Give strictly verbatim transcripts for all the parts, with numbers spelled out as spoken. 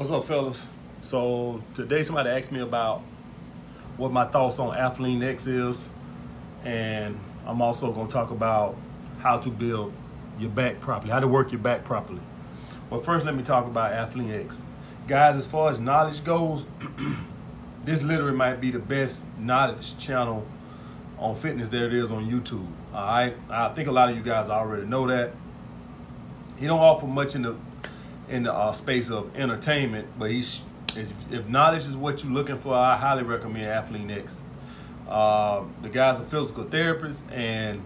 What's up, fellas? So today somebody asked me about what my thoughts on Athlean-X is, and I'm also going to talk about how to build your back properly, how to work your back properly. But first, let me talk about Athlean-X. Guys, as far as knowledge goes, this literally might be the best knowledge channel on fitness there it is on YouTube. All right, I think a lot of you guys already know that. He don't offer much in the in the uh, space of entertainment, but he's if, if knowledge is what you're looking for, I highly recommend Athlean-X. Uh, the guys are physical therapists, and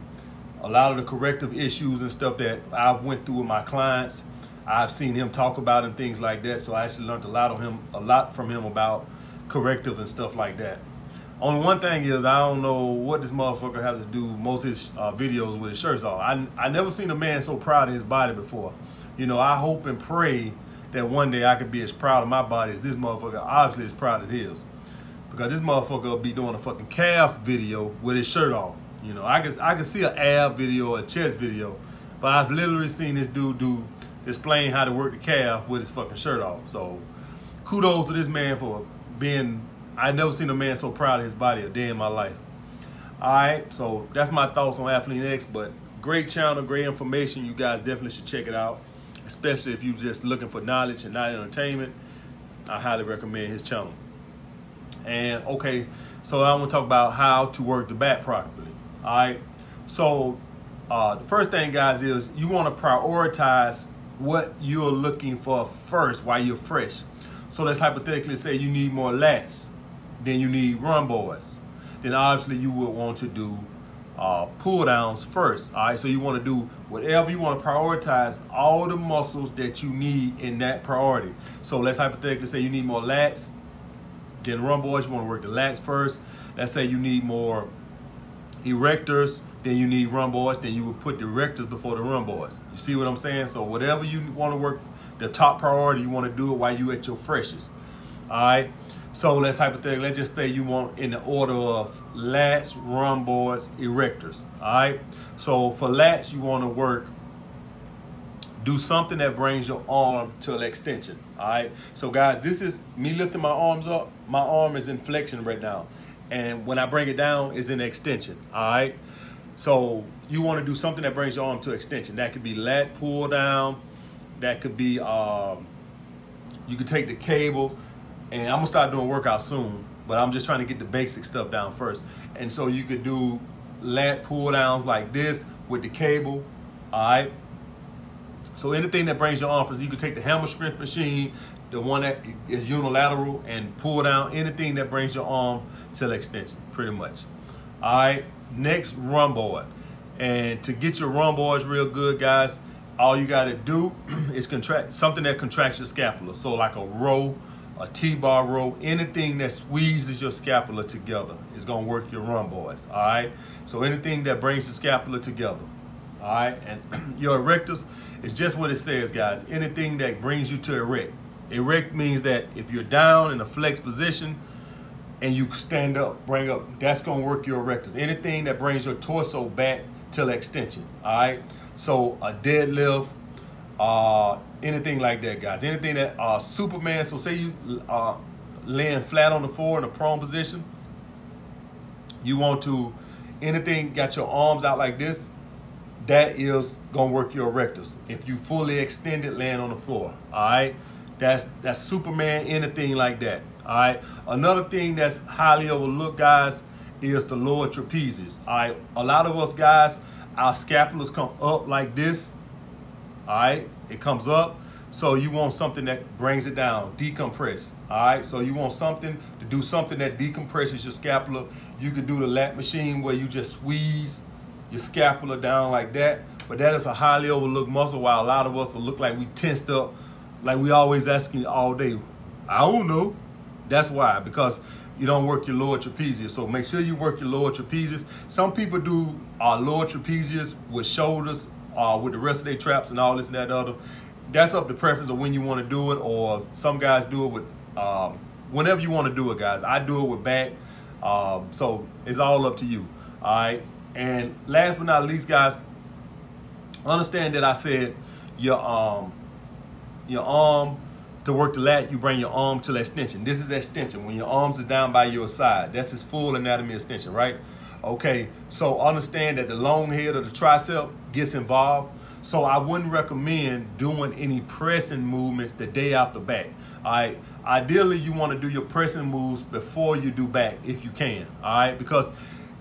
a lot of the corrective issues and stuff that I've went through with my clients, I've seen him talk about and things like that. So I actually learned a lot of him, a lot from him about corrective and stuff like that. Only one thing is, I don't know what this motherfucker has to do most of his uh, videos with his shirts off. I, I never seen a man so proud of his body before. You know, I hope and pray that one day I could be as proud of my body as this motherfucker obviously is proud of his. Because this motherfucker will be doing a fucking calf video with his shirt off. You know, I could, I could see an ab video, a chest video, but I've literally seen this dude do explain how to work the calf with his fucking shirt off. So kudos to this man for being... I never seen a man so proud of his body a day in my life. All right, so that's my thoughts on Athlean-X, but great channel, great information. You guys definitely should check it out, especially if you're just looking for knowledge and not entertainment. I highly recommend his channel. And, okay, so I want to talk about how to work the back properly. All right, so uh, the first thing, guys, is you want to prioritize what you're looking for first while you're fresh. So let's hypothetically say you need more lats. Then you need run boys. Then obviously you would want to do uh, pull downs first, all right? So you wanna do whatever you wanna prioritize all the muscles that you need in that priority. So let's hypothetically say you need more lats, then run boys, you wanna work the lats first. Let's say you need more erectors, then you need run boys, then you would put the erectors before the run boys. You see what I'm saying? So whatever you wanna work, the top priority, you wanna do it while you at your freshest, all right? So let's hypothetically, let's just say you want in the order of lats, rhomboids, boards, erectors, all right? So for lats, you wanna work, do something that brings your arm to an extension, all right? So guys, this is me lifting my arms up. My arm is in flexion right now. And when I bring it down, it's in extension, all right? So you wanna do something that brings your arm to extension. That could be lat pull down. That could be, um, you could take the cables. And I'm gonna start doing workouts soon, but I'm just trying to get the basic stuff down first. And so you could do lat pull downs like this with the cable, all right? So anything that brings your arm first, you could take the hammer strength machine, the one that is unilateral, and pull down anything that brings your arm to the extension, pretty much. All right, next, run board. And to get your run boards real good, guys, all you gotta do is contract something that contracts your scapula. So like a row, a T-bar row, anything that squeezes your scapula together is gonna work your rhomboids, all right? So anything that brings the scapula together, all right? And your erectors is just what it says, guys. Anything that brings you to erect. Erect means that if you're down in a flex position and you stand up, bring up, that's gonna work your erectors. Anything that brings your torso back to the extension, all right? So a deadlift, uh anything like that, guys, anything that uh Superman. So say you uh laying flat on the floor in a prone position, you want to anything got your arms out like this, that is gonna work your erectors. If you fully extended laying on the floor, all right, that's that's Superman, anything like that, all right? Another thing that's highly overlooked, guys, is the lower trapezes, all right? A lot of us, guys, our scapulas come up like this. All right, it comes up, so you want something that brings it down, decompress, all right? So you want something to do something that decompresses your scapula. You could do the lat machine where you just squeeze your scapula down like that, but that is a highly overlooked muscle, while a lot of us will look like we tensed up, like we always asking all day, I don't know. That's why, because you don't work your lower trapezius. So make sure you work your lower trapezius. Some people do uh, lower trapezius with shoulders, Uh, with the rest of their traps and all this and that other. That's up to preference of when you want to do it, or some guys do it with um, whenever you want to do it, guys. I do it with back, um, so it's all up to you, all right? And last but not least, guys, understand that I said your um, your arm To work the lat, you bring your arm to the extension. This is extension, when your arms is down by your side. That's his full anatomy extension, right? Okay, so understand that the long head of the tricep gets involved. So I wouldn't recommend doing any pressing movements the day after back. All right, ideally you want to do your pressing moves before you do back if you can. All right, because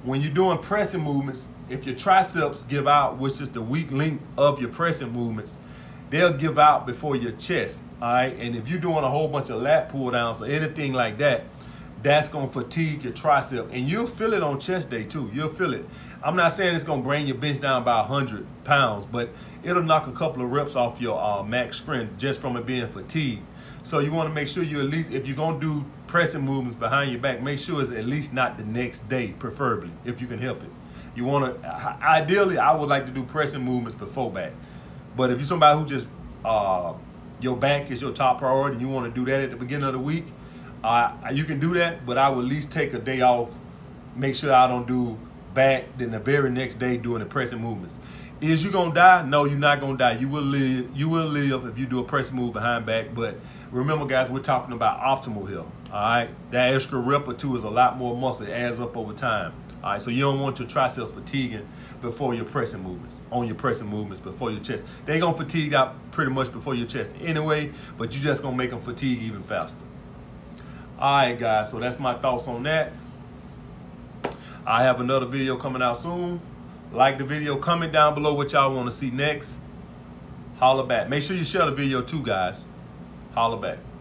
when you're doing pressing movements, if your triceps give out, which is the weak link of your pressing movements, they'll give out before your chest. All right, and if you're doing a whole bunch of lat pull downs or anything like that, that's going to fatigue your tricep. And you'll feel it on chest day too. You'll feel it. I'm not saying it's going to bring your bench down by one hundred pounds, but it'll knock a couple of reps off your uh, max strength just from it being fatigued. So you want to make sure you at least, if you're going to do pressing movements behind your back, make sure it's at least not the next day, preferably, if you can help it. You want to, ideally, I would like to do pressing movements before back. But if you're somebody who just, uh, your back is your top priority and you want to do that at the beginning of the week, Uh, you can do that, but I would at least take a day off, make sure I don't do back, then the very next day doing the pressing movements. Is you gonna die? No, you're not gonna die. You will live, you will live if you do a pressing move behind back, but remember guys, we're talking about optimal here, all right? That extra rep or two is a lot more muscle, it adds up over time. All right, so you don't want your triceps fatiguing before your pressing movements, on your pressing movements before your chest. They're gonna fatigue out pretty much before your chest anyway, but you're just gonna make them fatigue even faster. All right, guys, so that's my thoughts on that. I have another video coming out soon. Like the video, comment down below what y'all want to see next. Holla back. Make sure you share the video too, guys. Holla back.